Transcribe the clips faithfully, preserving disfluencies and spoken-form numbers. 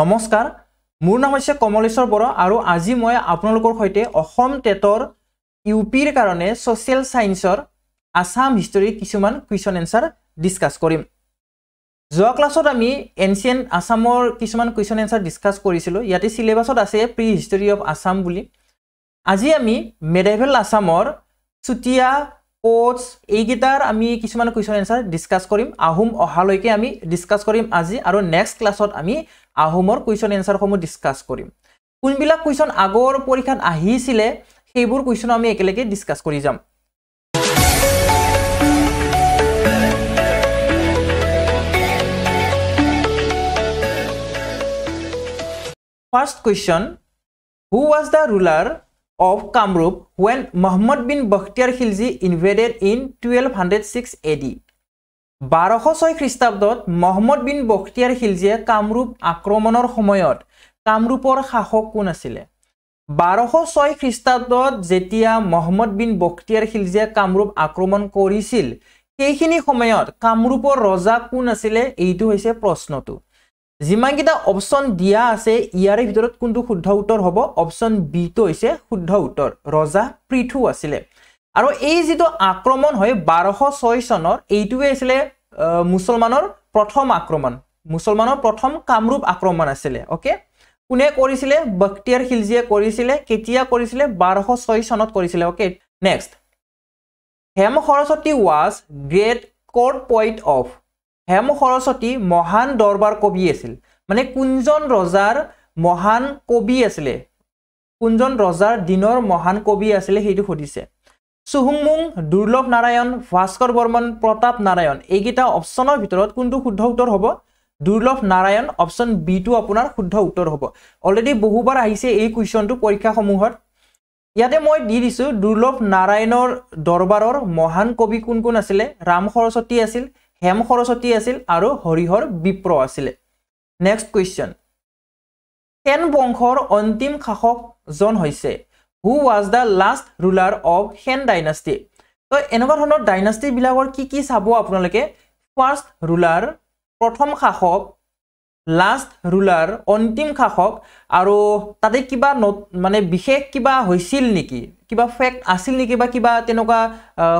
নমস্কাৰ মোৰ নাম হৈছে কমলেশ্বৰ বড়ো আৰু আজি মই আপোনালোকৰ সৈতে অসম টেটৰ ইউপিৰ কাৰণে সোশ্যাল সায়েন্সৰ আসাম হিষ্টৰী কিছুমান কুৱেশ্যন এনসাৰ ডিসকাস কৰিম। যোৱা ক্লাছত আমি এনশিয়েন্ট আসামৰ কিছুমান কুৱেশ্যন এনসাৰ ডিসকাস কৰিছিলো। ইয়াতে সিলেবাসত আছে প্ৰি হিষ্টৰী অফ আসাম বুলি। আজি আমি মেডিভেল আসামৰ চুতিয়া কোচ এইগিতাৰ আমি কিছুমান কুৱেশ্যন এনসাৰ ডিসকাস কৰিম। আহোম অহালৈকে আমি ডিসকাস কৰিম আজি আৰু নেক্সট ক্লাছত আমি আহোমৰ কুৱেশ্যন এনসাৰ সমূহ ডিসকাস কৰিম। কোনবিলা কুৱেশ্যন আগৰ পৰীক্ষাত আহিছিলে সেইবোৰ কুৱেশ্যন আমি একেলগে ডিসকাস কৰি যাম। First question, who was the ruler of Kamrup when Muhammad bin Bakhtiar Khilji invaded in twelve oh six A D? twelve oh six খ্রিস্টাব্দত Muhammad bin Bakhtiar Khilji Kamrup আক্ৰমণৰ সময়ত কামৰূপৰ শাসক কোন আছিল? twelve oh six খ্ৰিস্টাব্দত যেতিয়া Muhammad bin Bakhtiar Khilji Kamrup আক্ৰমণ কৰিছিল সেইখিনি সময়ত কামৰূপৰ ৰজা কোন আছিল? এইটো হৈছে প্ৰশ্নটো। জিমাগিটা অপশন দিয়া আছে ইয়াৰে ভিতৰত কোনটো শুদ্ধ উত্তৰ হ'ব? অপশন বি টো হৈছে শুদ্ধ উত্তৰ, ৰজা পৃথু আছিল। আৰু এই যেটো আক্ৰমণ হয় twelve oh six চনৰ, এইটোৱে আছিল মুছলমানৰ প্ৰথম আক্ৰমণ, মুছলমানৰ প্ৰথম কামৰূপ আক্ৰমণ আছিল। ওকে, কোনে কৰিছিল? বখতিয়াৰ খিলজিয়ে কৰিছিল। কেতিয়া কৰিছিল? twelve oh six চনত কৰিছিল। Okay, next, Hem Saraswati was great court poet of. Hem Saraswati মহান দৰবাৰ কবি আছিল, মানে কোনজন ৰজাৰ মহান কবি আছিল, কোনজন ৰজাৰ দিনৰ মহান কবি আছিল সেইটো সুধিছে। সুহুংমুং, দুৰ্লভ নাৰায়ণ, ভাস্কৰ বৰ্মন, প্ৰতাপ নাৰায়ণ, এইকেইটা অপচনৰ ভিতৰত কোনটো শুদ্ধ উত্তৰ হ'ব? দুৰ্লভ নাৰায়ণ, অপচন বি টো আপোনাৰ শুদ্ধ উত্তৰ হ'ব। অলৰেডি বহুবাৰ আহিছে এই কুৱেশ্যনটো পৰীক্ষাসমূহত। ইয়াতে মই দি দিছো দুৰ্লভ নাৰায়ণৰ দৰবাৰৰ মহান কবি কোন কোন আছিল? ৰাম সৰস্বতী আছিল, হেম সৰস্বতী আছিল আৰু হৰিহৰ বিপ্ৰ আছিল। নেক্সট কুৱেশ্যন, কেন বংশৰ অন্তিম শাসকজন হৈছে? Who was the last ruler of Khen dynasty. তো এনেকুৱা ধৰণৰ ডাইনাষ্টি বিলাকৰ কি কি চাব আপোনালোকে? ফাৰ্স্ট ৰুলাৰ প্ৰথম শাসক, লাষ্ট ৰুলাৰ অন্তিম শাসক, আৰু তাতে কিবা মানে বিশেষ কিবা হৈছিল নেকি, কিবা ফ্যাক্ট আছিল নেকি, বা কিবা তেনকা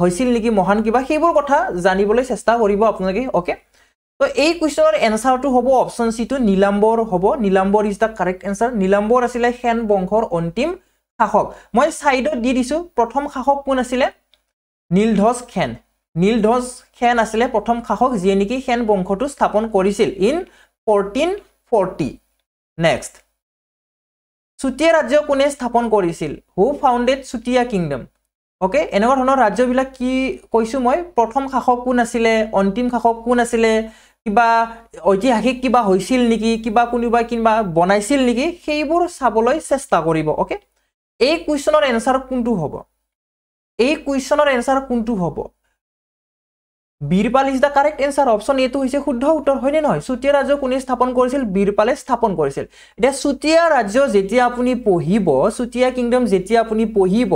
হৈছিল নেকি মহান কিবা, সেইবোৰ কথা জানিবলৈ চেষ্টা কৰিব আপোনালোকে। ওকে, তো এই কুৱেশ্যনৰ এনসাৰটো হ'ব অপশন সি টো, নীলাম্বৰ হ'ব। Nilambar is the correct answer. Nilambar আছিল হেন বংশৰ অন্তিম শাসক। মই সাইডত দি দিছো প্ৰথম শাসক কোন আছিল? নীলধ্বজ খেন। নীলধ্বজ খেন আছিল প্ৰথম শাসক, যিয়ে নেকি হেন বংশটো স্থাপন কৰিছিল in fourteen forty। Next, Chutia ৰাজ্য কোনে স্থাপন কৰিছিল? Who founded Chutia kingdom. Okay, এনেকুৱা ধৰণৰ ৰাজ্যবিলাক কি কৈছো মই? প্ৰথম শাসক কোন আছিলে, অন্তিম শাসক কোন আছিলে, কিবা ঐতিহাসিক কিবা হৈছিল নেকি, কিবা কোনোবা কিবা বনাইছিল নেকি, সেইবোৰ চাবলৈ চেষ্টা কৰিব। ওকে, এই কুৱেশ্যনৰ এনসাৰ কোনটো হ'ব? এই কুৱেশ্যনৰ এনসাৰ কোনটো হ'ব? Birpal is the correct answer. Option A টো হৈছে শুদ্ধ উত্তৰ, হয় নে নহয়? চুতীয়া ৰাজ্য কোনে স্থাপন কৰিছিল? বীৰপালে স্থাপন কৰিছিল। এটা চুতীয়া ৰাজ্য যেতিয়া আপুনি পঢ়িব, চুতীয়া কিংডম যেতিয়া আপুনি পঢ়িব,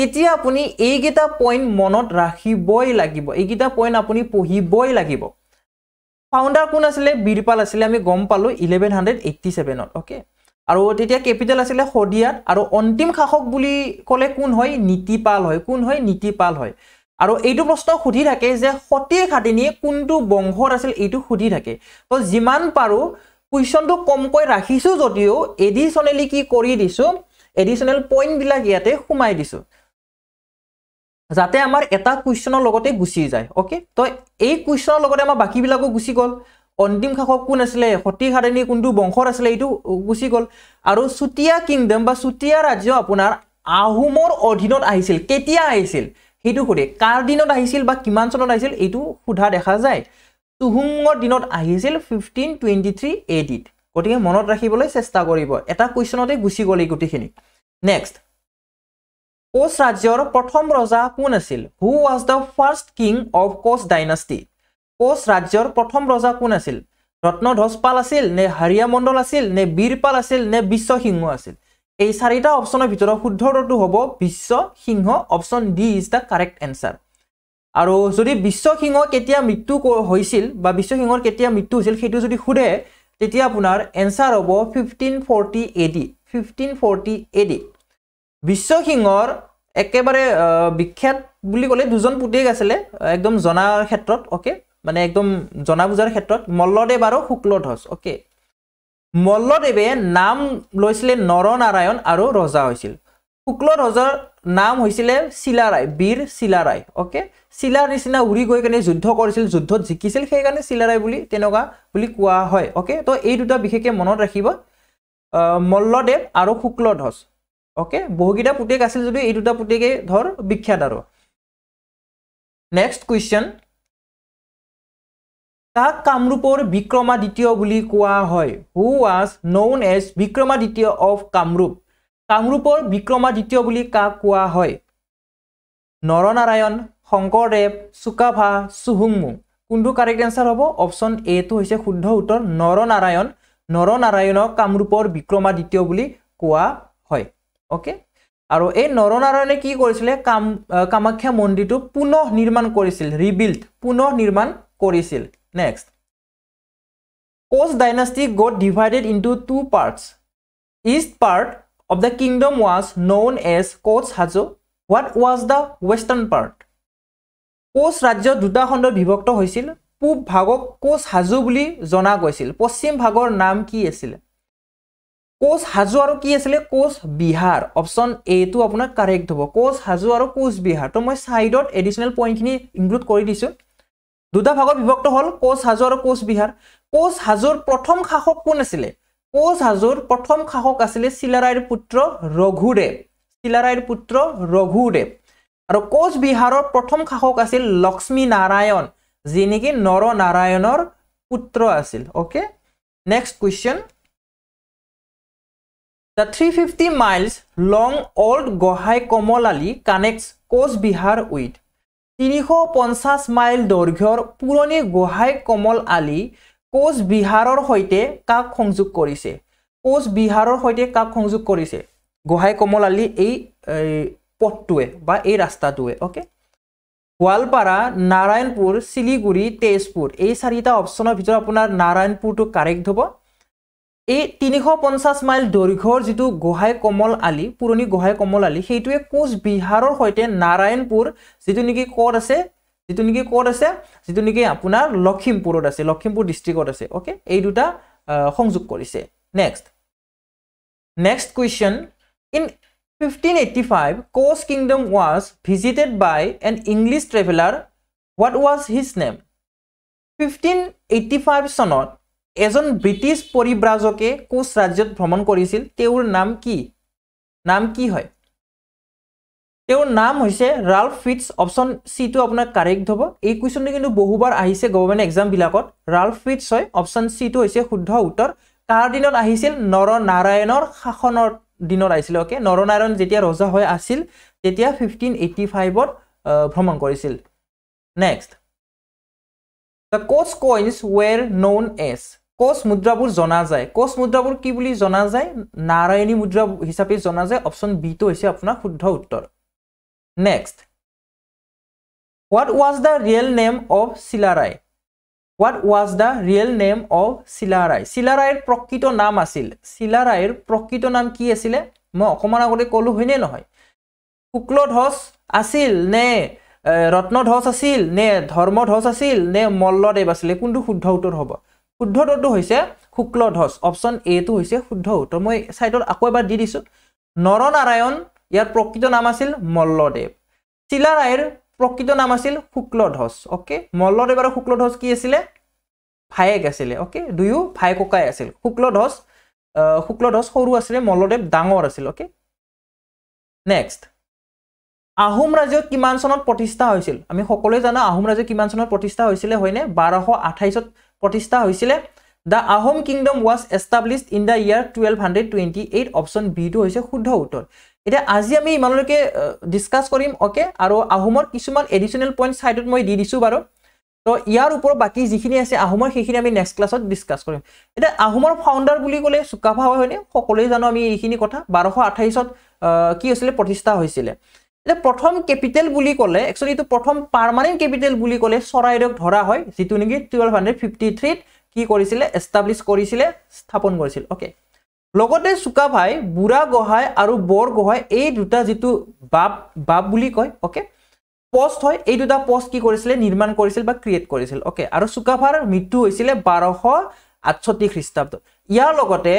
তেতিয়া আপুনি এইকেইটা পইণ্ট মনত ৰাখিবই লাগিব, এইকেইটা পইণ্ট আপুনি পঢ়িবই লাগিব। ফাউণ্ডাৰ কোন আছিলে? বীৰপাল আছিলে, আমি গম পালো eleven eighty-seven ত। ওকে, আৰু তেতিয়া কেপিটেল আছিলে শদিয়াত। আৰু অন্তিম শাসক বুলি ক'লে কোন হয়? নীতিপাল হয়। কোন হয়? নীতিপাল হয়। আৰু এইটো প্ৰশ্ন খুধি থাকে যে সতীৰ খাটিনি কোনটো বংশৰ আছিল, এইটো খুধি থাকে। তো যিমান পাৰো কুৱেশ্যনটো কমকৈ ৰাখিছো যদিও এডিশনেলি কি কৰি দিছো, এডিশনেল পইণ্ট বিলাক ইয়াতে সোমাই দিছো যাতে আমাৰ এটা কুৱেশ্যনৰ লগতে গুচি যায়। ওকে, তো এই কুৱেশ্যনৰ লগতে আমাৰ বাকী বিলাকো গুচি গ'ল। অন্তিম শাসক কোন আছিল, সতীৰ খাটিনি কোনটো বংশৰ আছিল, এইটো গুচি গ'ল। আৰু চুতীয়া কিংডম বা চুতীয়া ৰাজ্য আপোনাৰ আহোমৰ অধীনত আহিছিল, কেতিয়া আহিছিল সেইটো সুধে। কাৰ দিনত আহিছিল বা কিমান চনত আহিছিল এইটো সোধা দেখা যায়। চুহুঙৰ দিনত আহিছিল ফিফটিন টুৱেণ্টি থ্ৰী এডিত। গতিকে মনত ৰাখিবলৈ চেষ্টা কৰিব, এটা কুৱেশ্যনতে গুচি গ'ল এই গোটেইখিনি। নেক্সট, কোচ ৰাজ্যৰ প্ৰথম ৰজা কোন আছিল? Who was the first king of Koch dynasty. Koch ৰাজ্যৰ প্ৰথম ৰজা কোন আছিল? ৰত্নধ্বজপাল আছিল নে হাৰিয়া মণ্ডল আছিল নে বীৰপাল আছিল নে বিশ্ব সিংহ আছিল? এই চাৰিটা অপশনৰ ভিতৰত শুদ্ধ উত্তৰটো হ'ব Biswa Singha. Option D is the correct answer. আৰু যদি বিশ্ব সিংহ কেতিয়া মৃত্যু হৈছিল বা বিশ্ব সিংহৰ কেতিয়া মৃত্যু হৈছিল সেইটো যদি সুধে, তেতিয়া আপোনাৰ এনসার হ'ব fifteen forty A D fifteen forty A D বিশ্ব সিংহৰ একেবাৰে বিখ্যাত বুলি ক'লে দুজন পুতেক আছেলে একদম জনাৰ ক্ষেত্ৰত ওকে মানে একদম জনা বুজাৰ ক্ষেত্ৰত মল্লদেব আৰু হুকলধস ওকে মল্লদেবে নাম লৈছিলে নৰনাৰায়ণ আৰু ৰজা হৈছিল হুকলধসৰ নাম হৈছিলে চিলাৰাই বীৰ চিলাৰাই ওকে চিলাৰ নিচিনা উৰি গৈ কেনে যুদ্ধ কৰিছিল যুদ্ধত জিকিছিল সেইকাৰণে চিলাৰাই বুলি তেনগা বুলি কোৱা হয় ওকে তো এই দুটা বিশেষে মনত ৰাখিব মল্লদেব আৰু হুকলধস ओके बहुगिटा पुटेक आसिल जदि ए दुटा पुटेके धर विख्यात आरो नेक्स्ट क्वेश्चन ता कामरूपर विक्रमादित्य বুলি কোৱা হয় who was known as Vikramaditya of Kamrup कामरूपर विक्रमादित्य বুলি কা কোৱা হয় নৰনাৰায়ণ শঙ্কৰদেৱ সুকাফা সুহুংমু কোনটো কাৰেক্ট आंसर হ'ব অপশন এ তো হৈছে শুদ্ধ উত্তৰ নৰনাৰায়ণ নৰনাৰায়ণ কামरूपर विक्रमादित्य বুলি কোৱা হয় ओके आरो ए नरनारायणे की কৰিছিলে কাম কামাখ্যা মন্দিৰটো পুনঃ নিৰ্মাণ কৰিছিল ৰিবিল্ড পুনঃ নিৰ্মাণ কৰিছিল next Koch dynasty got divided into two parts east part of the kingdom was known as Koch Hajo what was the western part Koch ৰাজ্য দুটা খণ্ড বিভক্ত হৈছিল পূব ভাগক কোচ হাজো বুলি জনা গৈছিল পশ্চিম ভাগৰ নাম কি আছিল कोच हाजो आरो की आছিলে कोच बिहार ऑप्शन ए तो आपना करेक्ट होबो कोच हाजो आरो कोच बिहार तो মই সাইডত এডিশনাল পয়েন্ট খিনি ইনক্লুড কৰি দিছো দুটা ভাগত বিভক্ত হল कोच हाजो आरो कोच बिहार कोच हाजोर प्रथम শাসক কোন আছিলে कोच हाजोर प्रथम শাসक আছিলে চিলাৰাইৰ পুত্ৰ ৰঘুদেৱ চিলাৰাইৰ পুত্ৰ ৰঘুদেৱ আৰু कोच बिहारৰ প্ৰথম শাসক আছিল লক্ষ্মী নাৰায়ণ যি নেকি নৰনাৰায়ণৰ পুত্ৰ আছিল okay next question The three hundred fifty miles long old Gohai Komolali connects Koch Bihar with three hundred fifty mile dorghyor puroni Gohai Komolali Koch Biharor hoite kak khongjug korise Koch Biharor hoite kak khongjug korise Gohai Komolali ei potue ba ei rasta tue okay Gwalpara Narayanpur Siliguri Tezpur ei sarita optioner bhitor apunar Narayanpur to correct hobo A three hundred fifty mile দৈৰ্ঘ্যৰ যেটো গোহাই কমলালি পুৰণি গোহাই কমলালি হেইটোৱে কোচ বিহাৰৰ হৈতে নাৰায়ণপুৰ যেটো নেকি code আছে যেটো নেকি কোড আছে যেটো নেকি আপোনাৰ লখিমপুৰত আছে লখিমপুৰ ডিস্ট্ৰিক্টত আছে ওকে এই দুটা সংযোগ কৰিছে next next question in fifteen eighty-five Koch kingdom was visited by an English traveller what was his name fifteen eighty-five সনত एजन ब्रिटिश परिव्राजके कोच राज्यत भ्रमण কৰিছিল তেওঁৰ নাম কি নাম কি হয় তেওঁৰ নাম হৈছে ৰাল্ফ ফিটছ অপশন সি টো আপোনাৰ करेक्ट হ'ব এই কোৱেশ্চনটো কিন্তু বহুবাৰ আহিছে গৱৰ্ণমেন্ট एग्जाम বিলাকত ৰাল্ফ ফিটছ হয় অপশন সি টো হৈছে শুদ্ধ উত্তৰ কাৰ দিনত আহিছিল নৰনাৰায়ণৰ শাসনৰ দিনত আহিছিল ওকে নৰনাৰায়ণ যেতিয়া ৰজা হৈ আছিল তেতিয়া fifteen eighty-five ত ভ্ৰমণ কৰিছিল next The Koch coins were known as Koch मुद्रापुर जना जाय कोच मुद्रापुर की बुली जना जाय नारायणी मुद्रा हिसाबे जना जाय ऑप्शन बी तो হৈছে আপোনাৰ শুদ্ধ উত্তৰ next what was the real name of Chilarai what was the real name of Chilarai চিলাৰাইৰ প্ৰকৃত নাম আছিল চিলাৰাইৰ প্ৰকৃত নাম কি আছিল মই অকমান আগতে কলো হইনে নহয় হুকলধস আছিল নে ৰত্নধস আছিল নে ধৰ্মধস আছিল নে মল্লদেৱ আছিল কোনটো শুদ্ধ উত্তৰ হ'ব শুদ্ধটো হৈছে হুকলধস অপশন এ টো হৈছে শুদ্ধ উত্তৰ মই সাইডত আকৌ এবাৰ দি দিছো নৰনাৰায়ণ ইয়াৰ প্ৰকৃত নাম আছিল মল্লদেৱ চিলাৰাইৰ প্ৰকৃত নাম আছিল হুকলধস ওকে মল্লদেৱ আৰু হুকলধস কি আছিল ভায়েক আছিল ওকে দুয়ো ভাই ককাই আছিল হুকলধস হুকলধস সৰু আছিল মল্লদেৱ ডাঙৰ আছিল ওকে নেক্সট আহোম ৰাজ্য কিমান সনত প্ৰতিষ্ঠা হৈছিল আমি সকলোৱে জানো আহোম ৰাজ্য কিমান সনত প্ৰতিষ্ঠা হৈছিল হয়নে twelve twenty-eight प्रतिष्ठा হৈছিল the Ahom kingdom was established in the year twelve twenty-eight option B টো হৈছে শুদ্ধ উত্তৰ এটা আজি আমি ইমানলৈকে ডিসকাস কৰিম ওকে আৰু আহোমৰ কিছুমান এডিশনাল পয়েন্ট সাইডত মই দি দিছো বাৰু তো ইয়াৰ ওপৰ বাকি যিখিনি আছে আহোমৰ সেইখিনি আমি নেক্সট ক্লাছত ডিসকাস কৰিম এটা আহোমৰ ফাউন্ডাৰ বুলি ক'লে সুকাফা হয় হয়নে সকলোৱে জানো আমি এইখিনি কথা twelve twenty-eight ত কি হৈছিল প্ৰতিষ্ঠা হৈছিল प्रथम कैपिटल बुली कोले एक्चुअली तो प्रथम परमानेंट कैपिटल बुली कोले सरायडक धरा होय जितु नेकी twelve fifty-three কি কৰিছিলে এস্টাবলিশ কৰিছিলে স্থাপন কৰিছিল ওকে লগতে সুকাভাই বুড়া গহাই আৰু বৰ গহাই এই দুটা যেতু বাপ বাপ বুলি কয় ওকে পোস্ট হয় এই দুটা পোস্ট কি কৰিছিলে নিৰ্মাণ কৰিছিল বা ক্ৰিয়েট কৰিছিল ওকে আৰু সুকাভাৰ মৃত্যু হৈছিল বাৰশ আঠষষ্ঠি খ্ৰীষ্টাব্দ ইয়াৰ লগতে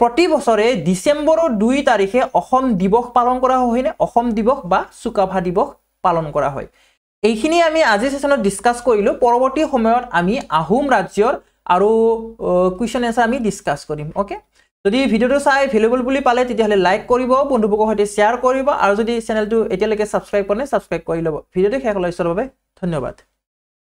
প্ৰতি বছৰে ডিসেম্বৰৰ দুই তাৰিখে অসম দিৱস পালন কৰা হয় নে অসম দিৱস বা সুকাভা দিৱস পালন কৰা হয় এইখিনি আমি আজি সেশনত ডিসকাস কৰিলো পৰৱৰ্তী সময়ত আমি আহোম ৰাজ্যৰ আৰু কুৱেশ্যন এনসাৰ আমি ডিসকাস কৰিম ওকে যদি ভিডিওটো চাই ভ্যালুয়েবল বুলি পালে তেতিয়াহলে লাইক কৰিব বন্ধুবৰ্গৰ সৈতে শেয়াৰ কৰিব আৰু যদি চেনেলটো এতিয়ালৈকে সাবস্ক্ৰাইব কৰা নাই সাবস্ক্ৰাইব কৰি লব ভিডিওটো খেয়াল লৈছৰ বাবে ধন্যবাদ